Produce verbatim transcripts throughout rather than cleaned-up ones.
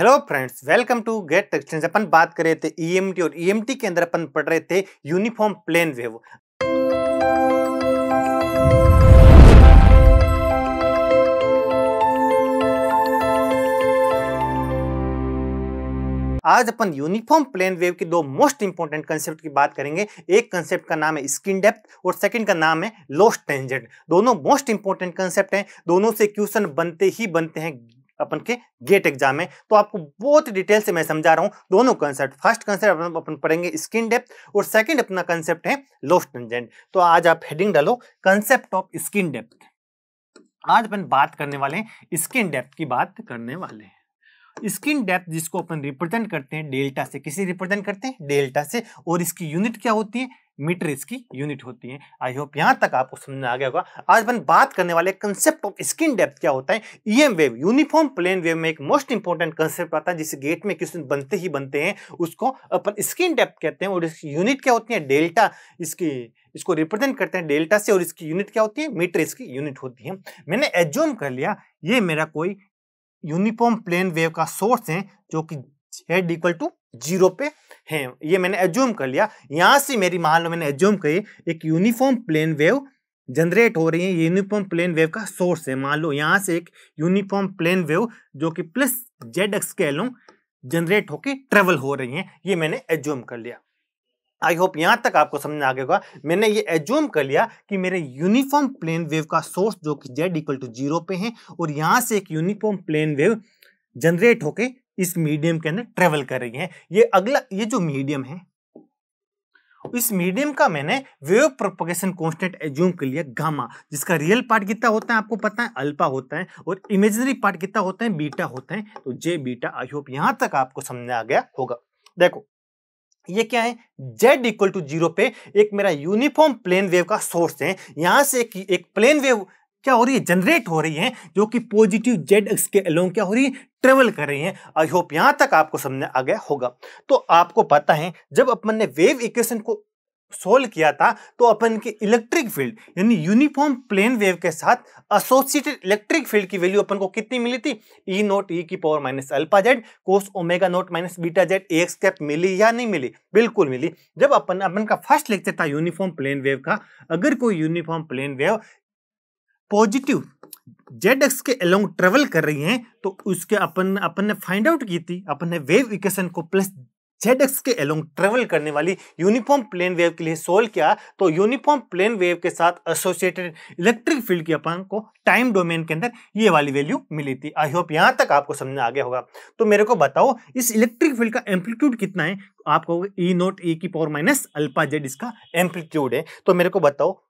Hello friends, welcome to gate textures. अपन बात कर रहे थे ईएमटी और ईएमटी के अंदर अपन पढ़ रहे थे यूनिफॉर्म प्लेन वेव। आज अपन यूनिफॉर्म प्लेन वेव के दो मोस्ट इंपॉर्टेंट कंसेप्ट की बात करेंगे। एक कंसेप्ट का नाम है स्किन डेप्थ और सेकंड का नाम है लॉस टेंजेंट। दोनों मोस्ट इंपॉर्टेंट कंसेप्ट हैं, दोनों से क्वेश्चन बनते ही बनते हैं अपन के गेट एग्जाम में। तो आपको बहुत डिटेल से मैं समझा रहा हूँ दोनों कंसेप्ट। फर्स्ट कंसेप्ट अपन पढ़ेंगे स्किन डेप्थ और सेकंड अपना कंसेप्ट है लॉस टेंजेंट। तो आज आप हेडिंग डालो कंसेप्ट ऑफ स्किन डेप्थ। आज अपन बात करने वाले हैं स्किन डेप्थ की बात करने वाले हैं स्किन डेप्थ जिसको अपन रिप्रेजेंट करते हैं डेल्टा से। किसी रिप्रेजेंट करते हैं डेल्टा से और इसकी यूनिट क्या होती है? मीटर इसकी यूनिट होती है। आई होप यहाँ तक आपको समझ आ गया होगा। आज अपन बात करने वाले कंसेप्ट ऑफ स्किन डेप्थ क्या होता है। EM wave uniform plane wave में एक मोस्ट इंपॉर्टेंट कंसेप्ट आता है जिसे गेट में क्वेश्चन बनते ही बनते हैं, उसको अपन स्किन डेप्थ कहते हैं और इसकी यूनिट क्या होती है? डेल्टा। इसकी इसको रिप्रेजेंट करते हैं डेल्टा से और इसकी यूनिट क्या होती है? मीटर इसकी यूनिट होती है। मैंने एज्यूम कर लिया ये मेरा कोई यूनिफॉर्म प्लेन वेव का सोर्स है जो कि हेड इक्वल टू जीरो पे है। ये मैंने एज्यूम कर लिया। यहाँ से मेरी मान लो मैंने एज्यूम करी एक यूनिफॉर्म प्लेन वेव जनरेट हो रही है, ये यूनिफॉर्म प्लेन वेव का सोर्स है। मान लो यहाँ से एक यूनिफॉर्म प्लेन वेव जो कि प्लस जेड एक्स के एलों जनरेट होके ट्रेवल हो रही है, ये मैंने एज्यूम कर लिया। आई होप यहाँ तक आपको समझ आ गया होगा। मैंने ये एज्यूम कर लिया कि मेरे यूनिफॉर्म प्लेन वेव का सोर्स जो कि जेड इक्वल टू जीरो पे है और यहाँ से एक यूनिफॉर्म प्लेन वेव जनरेट होके इस मीडियम के अंदर ट्रेवल कर रही है। ये अगला ये जो मीडियम है इस मीडियम का मैंने वेव प्रोपगेशन कांस्टेंट एज्यूम कर लिया गामा, जिसका रियल पार्ट कितना होता है आपको पता है? अल्फा होता है और इमेजिनरी पार्ट कितना होता है? बीटा होता है। तो जे बीटा। आई होप यहाँ तक आपको समझ आ गया होगा। देखो ये क्या है? z इक्वल टू जीरो पे एक मेरा यूनिफॉर्म प्लेन वेव का सोर्स है। यहां से कि एक प्लेन वेव क्या हो रही है? जनरेट हो रही है जो कि पॉजिटिव जेड एक्स के अलोंग क्या हो रही है? ट्रेवल कर रही है। आई होप यहां तक आपको समझ आ गया होगा। तो आपको पता है जब अपन ने वेव इक्वेशन को सोल्व किया था तो अपन के इलेक्ट्रिक फील्ड यानी यूनिफॉर्म प्लेन वेव के साथ एसोसिएटेड इलेक्ट्रिक फील्ड की वैल्यू अपन को कितनी मिली थी? ई नॉट ई की power minus alpha Z cos omega naught minus beta Z A x cap. मिली या नहीं मिली? बिल्कुल मिली। जब अपन अपन का फर्स्ट लेक्चर था यूनिफॉर्म प्लेन वेव का, अगर कोई uniform plane wave positive Z x के अलोंग ट्रेवल कर रही है तो उसके अपन अपन ने फाइंड आउट की थी, अपन ने वेव इक्वेशन को प्लस जेड एक्स के अलोंग ट्रेवल करने वाली यूनिफॉर्म प्लेन वेव के लिए सोल्व किया। तो यूनिफॉर्म प्लेन वेव के साथ एसोसिएटेड इलेक्ट्रिक फील्ड की अपन को टाइम डोमेन के अंदर ये वाली वैल्यू मिली थी। आई होप यहाँ तक आपको समझ आ गया होगा। तो मेरे को बताओ इस इलेक्ट्रिक फील्ड का एम्पलीट्यूड कितना है? आपको ई नॉट ई की पावर माइनस अल्फा जेड इसका एम्पलीट्यूड है। तो मेरे को बताओ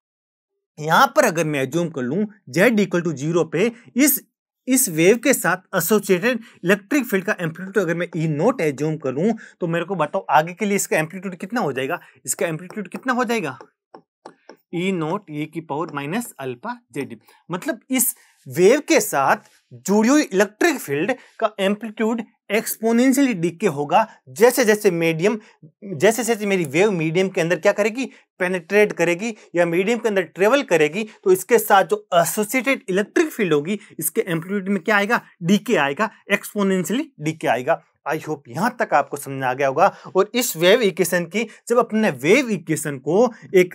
यहाँ पर अगर मैं एज्यूम कर लूँ जेड इक्वल टू जीरो पे इस इस वेव के साथ एसोसिएटेड इलेक्ट्रिक फील्ड का एम्पलीट्यूड अगर मैं ई नोट एज्यूम करूं तो मेरे को बताओ आगे के लिए इसका एम्पलीट्यूड कितना हो जाएगा? इसका एम्पलीट्यूड कितना हो जाएगा? ई नोट ई की पावर माइनस अल्फा जेड। मतलब इस वेव के साथ जुड़ी हुई इलेक्ट्रिक फील्ड का एम्पलीट्यूड एक्सपोनेंशियली डिके होगा जैसे जैसे मीडियम जैसे जैसे मेरी वेव मीडियम के अंदर क्या करेगी? पेनिट्रेट करेगी या मीडियम के अंदर ट्रेवल करेगी। तो इसके साथ जो एसोसिएटेड इलेक्ट्रिक फील्ड होगी इसके एम्पलीट्यूड में क्या आएगा? डीके आएगा, एक्सपोनेंशियली डीके आएगा। आई होप यहाँ तक आपको समझ आ गया होगा। और इस वेव इक्वेशन की जब अपने वेव इक्वेशन को एक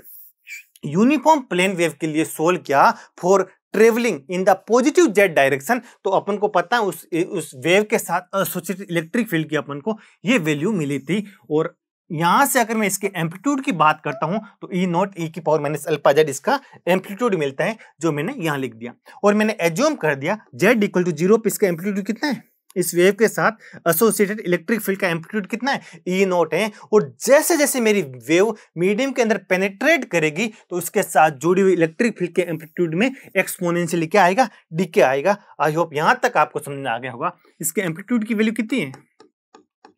यूनिफॉर्म प्लेन वेव के लिए सोल्व किया for travelling in the positive Z direction तो अपन को पता है उस उस वेव के साथ एसोसिएटेड इलेक्ट्रिक फील्ड की अपन को ये वैल्यू मिली थी। और यहाँ से अगर मैं इसके एम्पलीट्यूड की बात करता हूँ तो ई नॉट ई की पावर माइनस अल्फा जेड इसका एम्पलीट्यूड मिलता है जो मैंने यहाँ लिख दिया। और मैंने एज्यूम कर दिया जेड इक्वल टू जीरो पे इसका एम्पलीट्यूड कितना है? इस वेव के साथ एसोसिएटेड इलेक्ट्रिक फील्ड का एम्पलीट्यूड कितना है? ई नॉट है। और जैसे जैसे मेरी वेव मीडियम के अंदर पेनिट्रेट करेगी तो उसके साथ जुड़ी हुई इलेक्ट्रिक फील्ड के एम्पलीट्यूड में एक्सपोनेंशियली क्या आएगा? डीके आएगा। आई होप यहाँ तक आपको समझ आ गया होगा। इसके एम्पलीट्यूड की वैल्यू कितनी है?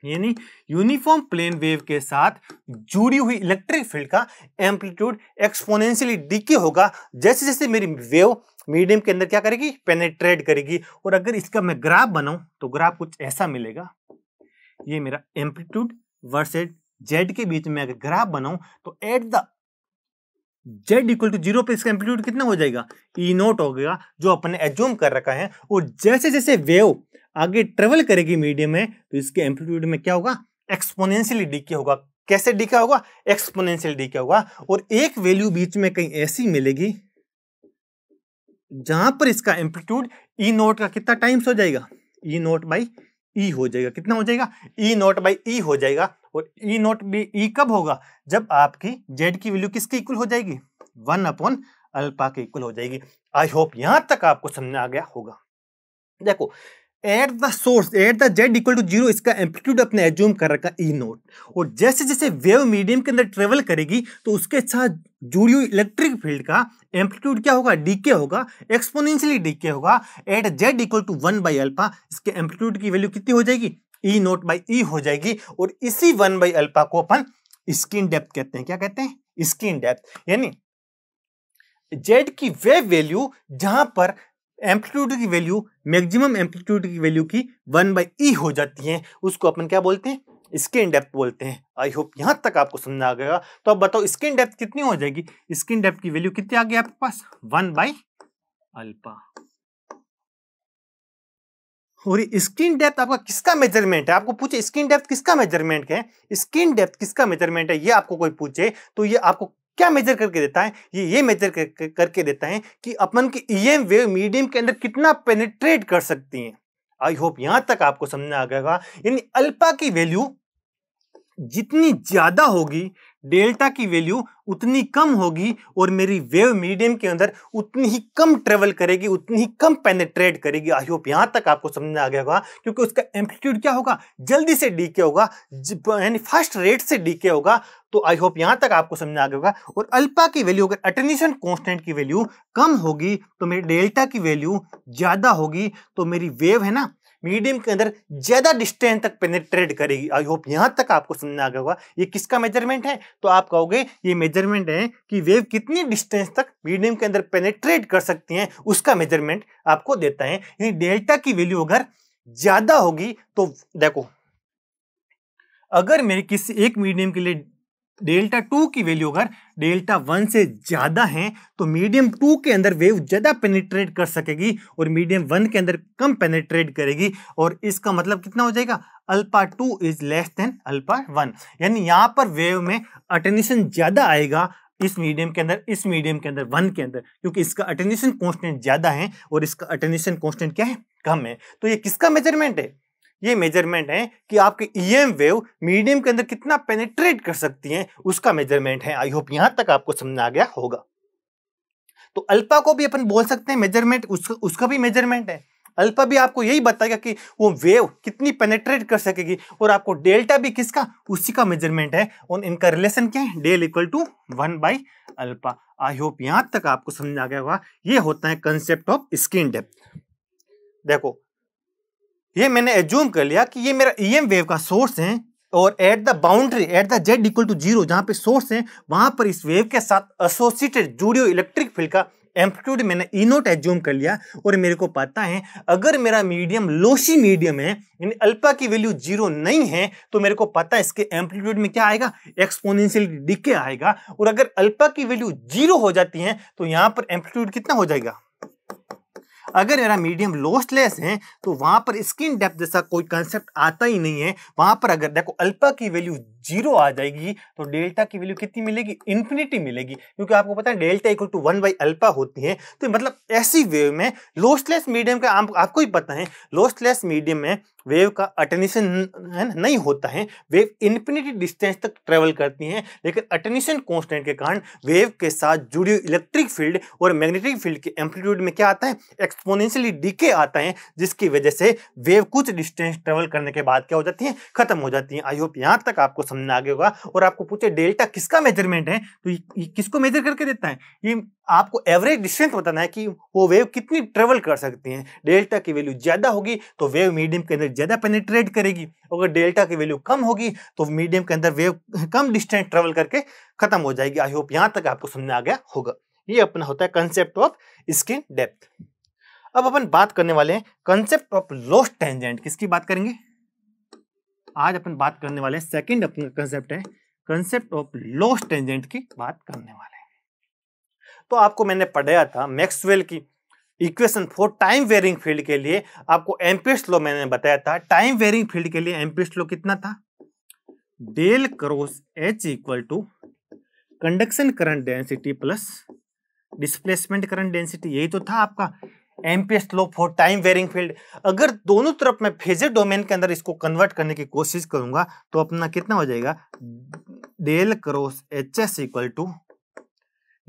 यानी यूनिफॉर्म प्लेन वेव के साथ जुड़ी हुई इलेक्ट्रिक फील्ड का एम्पलीट्यूड एक्सपोनेंशियली डीके होगा जैसे जैसे मेरी वेव मीडियम के अंदर क्या करेगी? पेनिट्रेट करेगी। और अगर इसका मैं ग्राफ बनाऊं तो ग्राफ कुछ ऐसा मिलेगा। ये मेरा एम्पलीट्यूड वर्सेस जेड के बीच में अगर ग्राफ बनाऊं तो at the Z equal to zero पे इसका एम्पलीट्यूड कितना हो जाएगा? ई नोट हो गया जो अपने एज्यूम कर रखा है। और जैसे जैसे वेव आगे ट्रेवल करेगी मीडियम में तो इसके एम्पलीट्यूड में क्या होगा, एक्सपोनेंशियली डीके होगा। कैसे डीके होगा, एक्सपोनेंशियली डीके होगा। और एक वैल्यू बीच में कहीं ऐसी मिलेगी जहां पर इसका एम्पलीट्यूड ई नोट का कितना टाइम्स हो जाएगा, ई नोट बाई ई हो जाएगा। कितना हो जाएगा, ई नोट बाई ई हो जाएगा। और ई नोट बी ई कब होगा, जब आपकी जेड की वैल्यू किसके इक्वल हो जाएगी, वन अपॉन अल्फा के इक्वल हो जाएगी। आई होप यहां तक आपको समझ आ गया होगा। देखो at the source at the Z equal to zero इसका एम्पलीट्यूड अपने एज्यूम कर रखा ई नोट, और जैसे जैसे वेव मीडियम के अंदर ट्रेवल करेगी तो उसके साथ जुड़ी हुई इलेक्ट्रिक फील्ड का एम्पलीट्यूड क्या होगा, डीके होगा, एक्सपोनेंशियली डीके होगा। At Z equal to one by alpha इसके एम्पलीट्यूड की वैल्यू कितनी हो जाएगी, ई नोट बाई ई हो जाएगी। और इसी वन बाई अल्फा को अपन स्किन डेप्थ कहते हैं। क्या कहते हैं, स्किन डेप्थ। यानी जेड की वेव वैल्यू जहां पर एम्पलीट्यूड की वैल्यू मैक्सिमम एम्पलीट्यूड की वैल्यू की वन बाई ई हो जाती है, उसको अपन क्या बोलते हैं, स्किन डेप्थ बोलते हैं। आई होप यहां तक आपको समझ आ गया। तो अब बताओ स्किन डेप्थ कितनी हो जाएगी, स्किन डेप्थ की वैल्यू कितनी आ गई आपके पास, वन बाई अल्फा। और स्किन डेप्थ आपका किसका मेजरमेंट है, आपको पूछे स्किन डेप्थ किसका मेजरमेंट है, स्किन डेप्थ किसका मेजरमेंट है, ये आपको कोई पूछे तो ये आपको क्या मेजर करके देता है, ये ये मेजर कर, करके देता है कि अपन की ईएम वेव मीडियम के अंदर कितना पेनिट्रेट कर सकती है। आई होप यहां तक आपको समझ आ गया होगा। यानी अल्फा की वैल्यू जितनी ज्यादा होगी, डेल्टा की वैल्यू उतनी कम होगी, और मेरी वेव मीडियम के अंदर उतनी ही कम ट्रेवल करेगी, उतनी ही कम पेनिट्रेट करेगी। आई होप यहां तक आपको समझ आ गया होगा, क्योंकि उसका एम्पलीट्यूड क्या होगा, जल्दी से डीके होगा, यानी फास्ट रेट से डीके होगा। तो आई होप यहां तक आपको समझ आ गया होगा। और अल्फा की वैल्यू अगर अटेन्यूएशन कांस्टेंट की वैल्यू कम होगी तो मेरी डेल्टा की वैल्यू ज्यादा होगी, तो मेरी वेव है ना मीडियम के अंदर ज्यादा डिस्टेंस तक पेनिट्रेट करेगी। आई होप यहां तक आपको समझ आ गया होगा। ये किसका मेजरमेंट है, तो आप कहोगे ये मेजरमेंट है कि वेव कितनी डिस्टेंस तक मीडियम के अंदर पेनिट्रेट कर सकती है, उसका मेजरमेंट आपको देता है। यानी डेल्टा की वैल्यू अगर ज्यादा होगी तो देखो, अगर मेरे किसी एक मीडियम के लिए डेल्टा टू की वैल्यू अगर डेल्टा वन से ज्यादा है तो मीडियम टू के अंदर वेव ज्यादा पेनिट्रेट कर सकेगी और मीडियम वन के अंदर कम पेनिट्रेट करेगी। और इसका मतलब कितना हो जाएगा, alpha two is less than alpha one. यानी यहाँ पर वेव में अटेन्यूएशन ज्यादा आएगा इस मीडियम के अंदर, इस मीडियम के अंदर वन के अंदर, क्योंकि इसका अटेन्यूएशन कांस्टेंट ज्यादा है और इसका अटेन्यूएशन कांस्टेंट क्या है, कम है। तो ये किसका मेजरमेंट है, ये मेजरमेंट है कि आपके ईएम वेव मीडियम के अंदर कितना पेनिट्रेट कर सकती है, उसका मेजरमेंट है। आई होप यहां तक आपको समझ आ गया होगा। तो अल्फा को भी अपन बोल सकते हैं मेजरमेंट, उसका उसका भी मेजरमेंट है। अल्फा भी आपको यही बताएगा कि वो वेव कितनी पेनिट्रेट कर सकेगी, और आपको डेल्टा भी किसका, उसी का मेजरमेंट है। और इनका रिलेशन क्या है, del equal to one by alpha. I hope यहां तक आपको समझ आ गया होगा। ये होता है कंसेप्ट ऑफ स्किन डेप्थ। देखो ये मैंने एज्यूम कर लिया कि ये मेरा ईएम वेव का सोर्स है, और at the boundary at the Z equal to zero जहाँ पे सोर्स है वहां पर इस वेव के साथ एसोसिएटेड जुड़ी हुई इलेक्ट्रिक फील्ड का एम्पलीट्यूड मैंने ई नोट एज्यूम कर लिया। और मेरे को पता है अगर मेरा मीडियम लोसी मीडियम है, यानी अल्फा की वैल्यू जीरो नहीं है, तो मेरे को पता है इसके एम्पलीट्यूड में क्या आएगा, एक्सपोनेंशियल डीके आएगा। और अगर अल्फा की वैल्यू जीरो हो जाती है तो यहाँ पर एम्पलीट्यूड कितना हो जाएगा। अगर मेरा मीडियम लॉसलेस है तो वहां पर स्किन डेप्थ जैसा कोई कंसेप्ट आता ही नहीं है। वहां पर अगर देखो अल्फा की वैल्यू जीरो आ जाएगी तो डेल्टा की वैल्यू कितनी मिलेगी, इन्फिनिटी मिलेगी, क्योंकि आपको पता है delta equal to one by alpha होती है। तो मतलब ऐसी वेव में लॉसलेस मीडियम का आप, आपको ही पता है लॉसलेस मीडियम में वेव का अटेन्यूएशन नहीं होता है, वेव इन्फिनिटी डिस्टेंस तक ट्रेवल करती हैं। लेकिन अटेन्यूएशन कांस्टेंट के कारण वेव के साथ जुड़ी इलेक्ट्रिक फील्ड और मैग्नेटिक फील्ड के एम्पलीट्यूड में क्या आता है, एक्सपोनेंशियली डीके आता है, जिसकी वजह से वेव कुछ डिस्टेंस ट्रेवल करने के बाद क्या हो जाती है, खत्म हो जाती है। आई होप यहाँ तक आपको समझ आ गया होगा। और आपको पूछे डेल्टा किसका मेजरमेंट है तो ये किसको मेजर करके देता है, ये आपको एवरेज डिस्टेंस बताना है कि वो वेव कितनी ट्रेवल कर सकती है। डेल्टा की वैल्यू ज्यादा होगी तो वेव मीडियम के अंदर ज्यादा पेनिट्रेट करेगी, अगर डेल्टा की वैल्यू कम होगी तो मीडियम के अंदर वेव कम डिस्टेंस ट्रेवल करके खत्म हो जाएगी। आई होप यहां तक आपको समझ आ गया होगा। ये अपना होता है कंसेप्ट ऑफ स्किन डेप्थ। अब अपन बात करने वाले हैं कंसेप्ट ऑफ लॉस टेंजेंट। किसकी बात करेंगे आज, अपन बात करने वाले हैं सेकंड अपना कंसेप्ट है, कंसेप्ट ऑफ लॉस टेंजेंट की बात करने वाले हैं। तो आपको मैंने पढ़ाया था मैक्सवेल की equation for time varying field के लिए आपको एम्पेयर्स लॉ मैंने बताया था। टाइम वेरिंग फील्ड के लिए एम्पेयर्स लॉ कितना था? Del cross H equal to conduction current density plus displacement current density, यही तो था आपका Ampere's law for time varying field. अगर दोनों तरफ मैं फेजर डोमेन के अंदर इसको कन्वर्ट करने की कोशिश करूंगा तो अपना कितना हो जाएगा? Del cross H S equal to,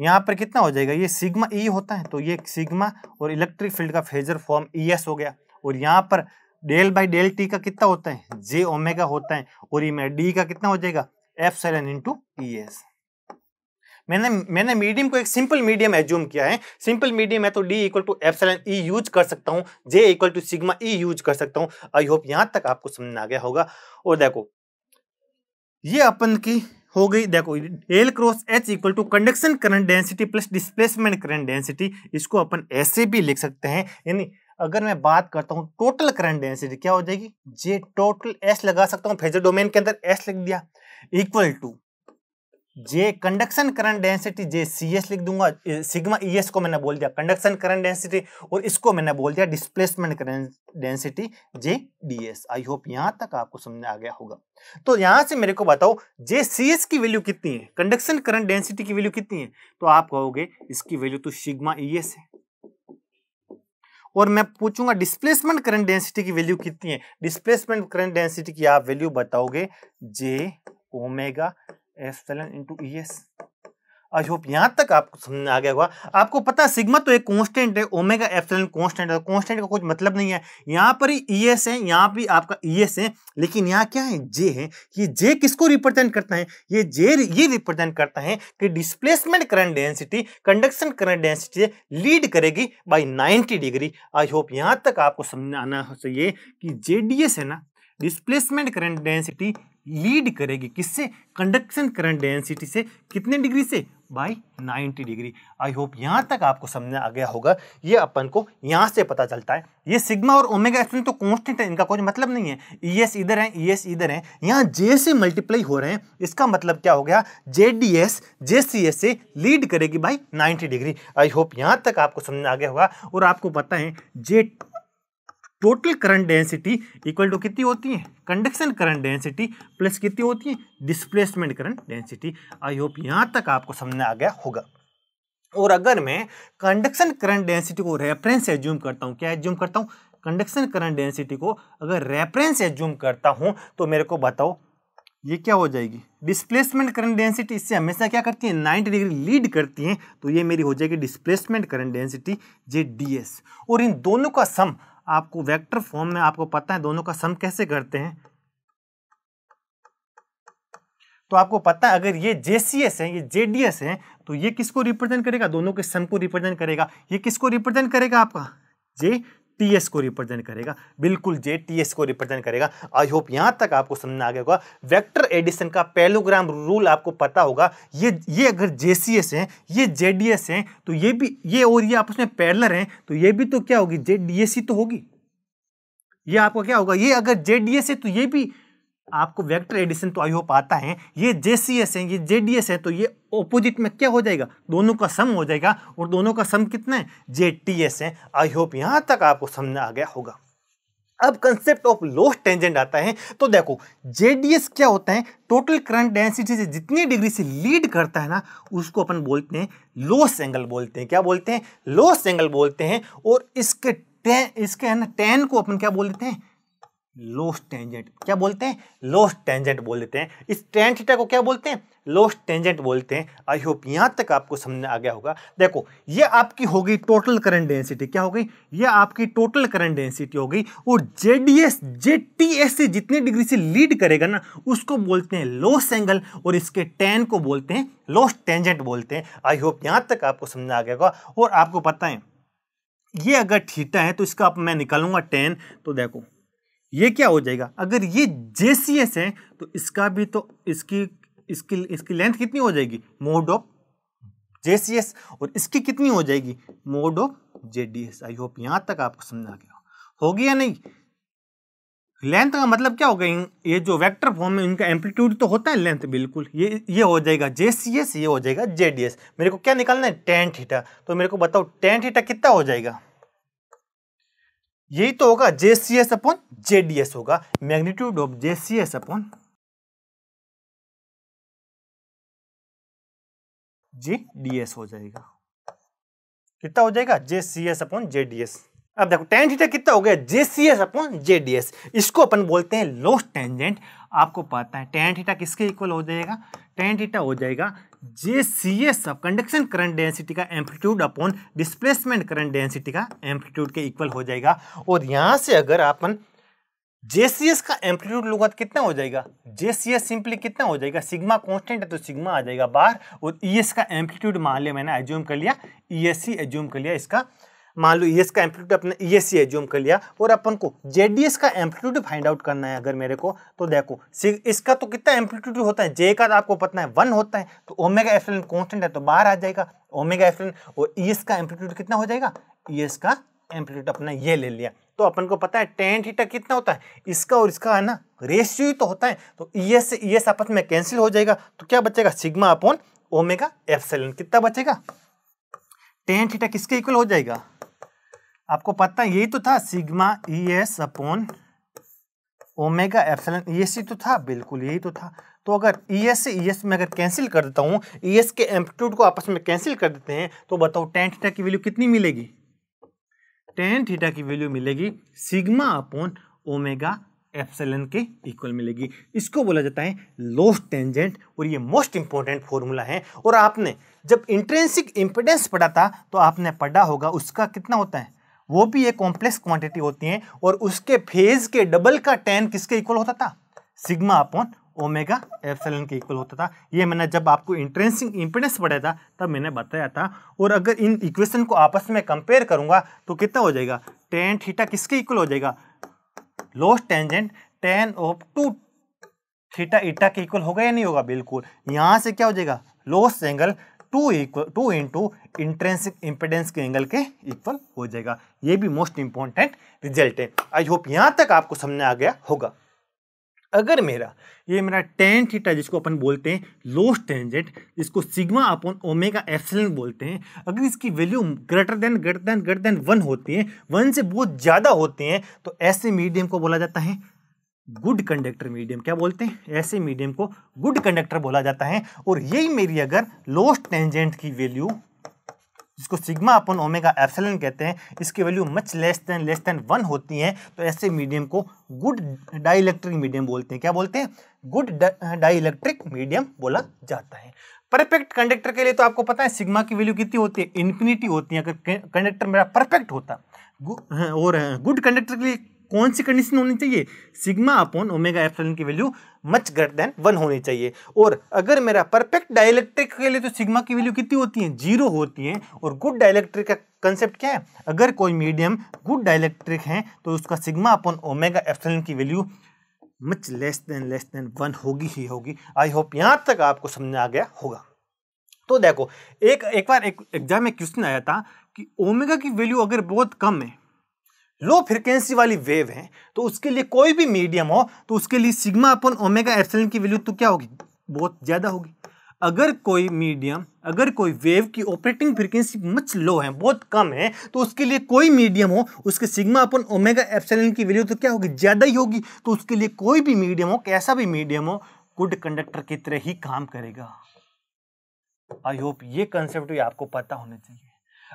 यहाँ पर कितना हो जाएगा? ये सिग्मा ई होता है तो ये सिग्मा और इलेक्ट्रिक फील्ड का फेजर फॉर्म ई एस हो गया, और यहाँ पर डेल बाई डेल टी का कितना होता है? जे ओमेगा होता है, और ये मेरा डी का कितना हो जाएगा? Epsilon into E S. मैंने मैंने मीडियम को एक सिंपल मीडियम एज्यूम किया है, सिंपल मीडियम है तो D equal to epsilon E use कर सकता हूँ, J equal to sigma E use कर सकता हूँ। आई होप यहाँ तक आपको समझ आ गया होगा। और देखो ये अपन की हो गई, देखो del cross H equal to conduction current density plus displacement current density, इसको अपन ऐसे भी लिख सकते हैं। यानी अगर मैं बात करता हूँ टोटल करंट डेंसिटी क्या हो जाएगी? जे टोटल एस लगा सकता हूँ, फेजर डोमेन के अंदर एस लिख दिया, equal to J conduction current density J C S लिख दूंगा, सिग्मा ई एस को मैंने बोल दिया कंडक्शन करंट डेंसिटी, और इसको मैंने बोल दिया displacement current density J D S. I hope यहाँ तक आपको समझ आ गया होगा। तो यहाँ से मेरे को बताओ जे सी एस की वैल्यू कितनी है, कंडक्शन करंट डेंसिटी की वैल्यू कितनी है? तो आप कहोगे इसकी वैल्यू तो सिग्मा ई एस है, और मैं पूछूंगा डिस्प्लेसमेंट करंट डेंसिटी की वैल्यू कितनी है? डिस्प्लेसमेंट करंट डेंसिटी की आप वैल्यू बताओगे J omega epsilon into E S. I hope यहाँ तक आपको समझ आ गया होगा। आपको पता सिग्मा तो एक कांस्टेंट है, ओमेगा एप्सिलॉन कांस्टेंट है, कांस्टेंट का कुछ मतलब नहीं है। यहाँ पर ही ई एस है, यहाँ भी आपका ई एस है, लेकिन यहाँ क्या है? जे है। ये जे किसको रिप्रेजेंट करता है? ये जे ये रिप्रेजेंट करता है कि displacement current density conduction current density lead करेगी by ninety degree. I hope यहाँ तक आपको समझ आना चाहिए कि जे डी एस है ना, डिस्प्लेसमेंट करंट डेंसिटी लीड करेगी किससे? कंडक्शन करंट डेंसिटी से। कितने डिग्री से? Bye ninety degree. I hope यहाँ तक आपको समझ आ गया होगा। ये अपन को यहाँ से पता चलता है। ये सिग्मा और ओमेगा एप्सिलॉन तो कांस्टेंट है, इनका कोई मतलब नहीं है। ई एस इधर है, ई एस इधर है, यहाँ जे से मल्टीप्लाई हो रहे हैं, इसका मतलब क्या हो गया? जे डी एस जे सी एस से लीड करेगी by ninety degree. I hope यहाँ तक आपको समझ आ गया होगा। और आपको पता है J total current density equal to कितनी होती है? कंडक्शन करंट डेंसिटी प्लस कितनी होती है? Displacement current density. I hope यहाँ तक आपको समझ आ गया होगा। और अगर मैं कंडक्शन करंट डेंसिटी को रेफरेंस एज्यूम करता हूँ, क्या एज्यूम करता हूँ? कंडक्शन करंट डेंसिटी को अगर रेफरेंस एज्यूम करता हूँ तो मेरे को बताओ ये क्या हो जाएगी? डिस्प्लेसमेंट करंट डेंसिटी इससे हमेशा क्या करती है? नाइन्टी डिग्री लीड करती है, तो ये मेरी हो जाएगी displacement current density J D S. और इन दोनों का सम आपको वेक्टर फॉर्म में, आपको पता है दोनों का सम कैसे करते हैं, तो आपको पता है अगर ये जेसीएस है, ये जेडीएस है, तो ये किसको रिप्रेजेंट करेगा? दोनों के सम को रिप्रेजेंट करेगा। ये किसको रिप्रेजेंट करेगा? आपका जे टी एस को रिप्रेजेंट करेगा, बिल्कुल जे टी एस को रिप्रेजेंट करेगा। आई होप यहाँ तक आपको समझ आ गया होगा। वेक्टर एडिशन का पैलोग्राम रूल आपको पता होगा। ये ये अगर जे सी एस है, ये जे डी एस है, तो ये भी ये और ये आपस में पैरेलल हैं, तो ये भी तो क्या होगी? जे डी एस ही तो होगी। ये आपको क्या होगा? ये अगर जे डी एस है तो ये भी आपको वेक्टर एडिशन तो आई होप आता है। ये जे सी एस है, ये जे डी एस है, तो ये ऑपोजिट में क्या हो जाएगा? दोनों का सम हो जाएगा, और दोनों का सम कितना है? जे टी एस है। आई होप यहाँ तक आपको समझ आ गया होगा। अब कंसेप्ट ऑफ लॉस टेंजेंट आता है। तो देखो जे डी एस क्या होता है? टोटल करंट डेंसिटी से जितनी डिग्री से लीड करता है ना, उसको अपन बोलते हैं लॉस एंगल बोलते हैं। क्या बोलते हैं? लॉस एंगल बोलते हैं। और इसके टेन इसके है ना टेन को अपन क्या बोलते हैं? Loss tangent. क्या बोलते हैं? लॉस टेंजेंट बोल देते हैं। इस टेन थीटा को क्या बोलते हैं? लॉस टेंजेंट बोलते हैं। आई होप यहाँ तक आपको समझ आ गया होगा। देखो ये आपकी हो गई टोटल करंट डेंसिटी। क्या हो गई? ये आपकी टोटल करंट डेंसिटी हो गई। और जेडीएस जेटीएस से जितनी डिग्री से लीड करेगा ना, उसको बोलते हैं लॉस एंगल, और इसके टेन को बोलते हैं लॉस टेंजेंट बोलते हैं। आई होप यहाँ तक आपको समझ आ गया होगा। और आपको पता है ये अगर थीटा है तो इसका अब मैं निकालूंगा टेन, तो देखो ये क्या हो जाएगा? अगर ये जे सी एस है तो इसका भी तो इसकी इसकी इसकी लेंथ कितनी हो जाएगी? Mod of J C S, और इसकी कितनी हो जाएगी? Mod of J D S. I hope यहाँ तक आपको समझ आ गया होगी या नहीं। लेंथ का मतलब क्या हो गया? ये जो वेक्टर फॉर्म है इनका एम्पलीट्यूड तो होता है लेंथ, बिल्कुल। ये ये हो जाएगा जे सी एस, ये हो जाएगा जे डी एस। मेरे को क्या निकालना है? Tan theta. तो मेरे को बताओ टेन थीटा कितना हो जाएगा? यही तो होगा जे सी S upon J D S होगा, magnitude of J C S upon J D S हो जाएगा। कितना हो जाएगा? जे सी S upon J D S. अब देखो टेन थीटा कितना हो गया? जे सी S upon J D S. इसको अपन बोलते हैं लॉस टेंजेंट। आपको पता है टेन थीटा किसके इक्वल हो जाएगा? टेन थीटा हो जाएगा जे सी एस कंडक्शन करंट डेंसिटी का amplitude upon displacement current density का एम्पलीट्यूड के इक्वल हो जाएगा। और यहाँ से अगर अपन जे सी एस का एम्पलीट्यूड लूंगा तो कितना हो जाएगा? जे सी एस सिंपली कितना हो जाएगा? सिग्मा कांस्टेंट है तो सिग्मा आ जाएगा बाहर। और ई एस का एम्पलीट्यूड मान लिया मैंने, एज्यूम कर लिया ई एस सी एज्यूम कर लिया, इसका मान लो ई एस का एम्पलीट्यूड अपने ई एस सी एज्यूम कर लिया। और अपन को जे डी एस का एम्पलीट्यूड फाइंड आउट करना है अगर मेरे को, तो देखो इसका तो कितना एम्पलीट्यूड होता है? जे का तो आपको पता है वन होता है, तो ओमेगा एप्सिलॉन कांस्टेंट है तो बाहर आ जाएगा ओमेगा एप्सिलॉन। और ई एस का एम्पलीट्यूड कितना हो जाएगा? ई एस का एम्पलीट्यूड अपना ये ले लिया। तो अपन को पता है टेन थीटा कितना होता है? इसका और इसका है ना रेशियो ही तो होता है, तो ई एस से ई एस आपस में कैंसिल हो जाएगा। तो क्या बचेगा? Sigma upon omega epsilon. कितना बचेगा? टेन थीटा किसके इक्वल हो जाएगा? आपको पता है यही तो था, sigma E S upon omega epsilon. E S ही तो था, बिल्कुल यही तो था। तो अगर ई एस से ई एस में अगर कैंसिल कर देता हूँ, ई एस के एम्पलीट्यूड को आपस में कैंसिल कर देते हैं, तो बताओ टेन थीटा की वैल्यू कितनी मिलेगी? टेन थीटा की वैल्यू मिलेगी सिग्मा अपॉन ओमेगा एप्सिलॉन के इक्वल मिलेगी। इसको बोला जाता है लॉस टेंजेंट, और ये मोस्ट इंपॉर्टेंट फॉर्मूला है। और आपने जब इंट्रिंसिक इम्पेडेंस पढ़ा था तो आपने पढ़ा होगा उसका कितना होता है, वो भी एक कॉम्प्लेक्स क्वांटिटी होती है, और उसके फेज के डबल का टेन किसके इक्वल होता था? सिग्मा अपॉन ओमेगा एप्सिलॉन के इक्वल होता था। ये मैंने जब आपको इंट्रिंसिक इम्पेडेंस पढ़ाया था तब मैंने बताया था। और अगर इन इक्वेशन को आपस में कंपेयर करूंगा तो कितना हो जाएगा? टेन थीटा किसके इक्वल हो जाएगा? Loss tangent tan of two theta eta के इक्वल होगा या नहीं होगा? बिल्कुल। यहाँ से क्या हो जाएगा? Loss angle two equal to into intrinsic impedance के एंगल के इक्वल हो जाएगा। ये भी मोस्ट इंपॉर्टेंट रिजल्ट है। आई होप यहाँ तक आपको समझ आ गया होगा। अगर मेरा ये मेरा टेन थीटा जिसको अपन बोलते हैं लॉस टेंजेंट, जिसको सिग्मा अपॉन ओमेगा एप्सिलॉन बोलते हैं, अगर इसकी value greater than greater than greater than one होती है, वन से बहुत ज़्यादा होती हैं, तो ऐसे मीडियम को बोला जाता है गुड कंडक्टर मीडियम। क्या बोलते हैं? ऐसे मीडियम को गुड कंडक्टर बोला जाता है। और यही मेरी अगर लॉस टेंजेंट की वैल्यू, जिसको सिग्मा अपॉन ओमेगा एप्सिलॉन कहते हैं, इसकी value much less than less than one होती है, तो ऐसे मीडियम को गुड डाइलेक्ट्रिक मीडियम बोलते हैं। क्या बोलते हैं? गुड डाइलेक्ट्रिक मीडियम बोला जाता है। परफेक्ट कंडक्टर के लिए तो आपको पता है सिग्मा की वैल्यू कितनी होती है? इन्फिनिटी होती है, अगर कंडक्टर मेरा परफेक्ट होता। और गुड कंडक्टर के लिए कौन सी कंडीशन होनी चाहिए? सिग्मा अपॉन ओमेगा एप्सिलॉन की value much greater than one होनी चाहिए। और अगर मेरा परफेक्ट डाइलेक्ट्रिक के लिए तो सिग्मा की वैल्यू कितनी होती है? जीरो होती है। और गुड डाइलेक्ट्रिक का कंसेप्ट क्या है? अगर कोई मीडियम गुड डाइलेक्ट्रिक है तो उसका सिग्मा अपॉन ओमेगा एप्सिलॉन की value much less than less than one होगी ही होगी। आई होप यहाँ तक आपको समझ आ गया होगा। तो देखो एक एक बार एक एग्जाम में क्वेश्चन आया था कि ओमेगा की वैल्यू अगर बहुत कम है, लो फ्रिक्वेंसी वाली वेव है, तो उसके लिए कोई भी मीडियम हो तो उसके लिए सिग्मा अपॉन ओमेगा एप्सिलॉन की वैल्यू तो क्या होगी? बहुत ज़्यादा होगी। अगर कोई मीडियम अगर कोई वेव की ऑपरेटिंग फ्रिक्वेंसी मच लो है, बहुत कम है, तो उसके लिए कोई मीडियम हो उसके सिग्मा अपॉन ओमेगा एप्सिलॉन की वैल्यू तो क्या होगी? ज़्यादा ही होगी। तो उसके लिए कोई भी मीडियम हो, कैसा भी मीडियम हो, गुड कंडक्टर की तरह ही काम करेगा। आई होप ये कंसेप्ट भी आपको पता होना चाहिए।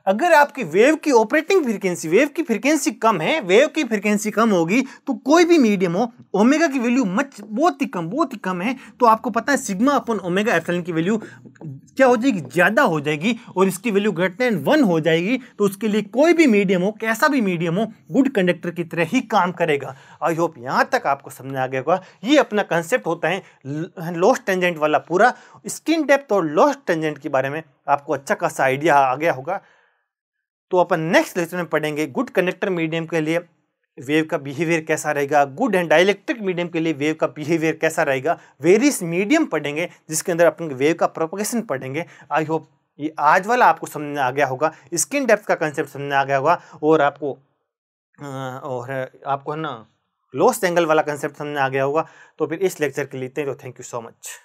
अगर आपकी वेव की ऑपरेटिंग फ्रिक्वेंसी वेव की फ्रिक्वेंसी कम है वेव की फ्रिक्वेंसी कम होगी, तो कोई भी मीडियम हो, ओमेगा की वैल्यू मच बहुत ही कम बहुत ही कम है, तो आपको पता है सिग्मा अपॉन ओमेगा एप्सिलॉन की वैल्यू क्या हो जाएगी? ज़्यादा हो जाएगी। और इसकी वैल्यू ग्रेटर देन वन हो जाएगी, तो उसके लिए कोई भी मीडियम हो, कैसा भी मीडियम हो, गुड कंडक्टर की तरह ही काम करेगा। आई होप यहाँ तक आपको समझ आ गया होगा। ये अपना कंसेप्ट होता है लॉस टेंजेंट वाला पूरा। स्किन डेप्थ और लॉस टेंजेंट के बारे में आपको अच्छा खासा आइडिया आ गया होगा। तो अपन नेक्स्ट लेक्चर में पढ़ेंगे गुड कंडक्टर मीडियम के लिए वेव का बिहेवियर कैसा रहेगा, गुड एंड डाइलेक्ट्रिक मीडियम के लिए वेव का बिहेवियर कैसा रहेगा, वेरियस मीडियम पढ़ेंगे जिसके अंदर अपन वेव का प्रोपगेशन पढ़ेंगे। आई होप ये आज वाला आपको समझ आ गया होगा, स्किन डेप्थ का कंसेप्ट समझ आ गया होगा, और आपको और आपको है ना लॉस एंगल वाला कंसेप्ट समझ आ गया होगा। तो फिर इस लेक्चर के लिए इतना ही। तो थैंक यू सो मच।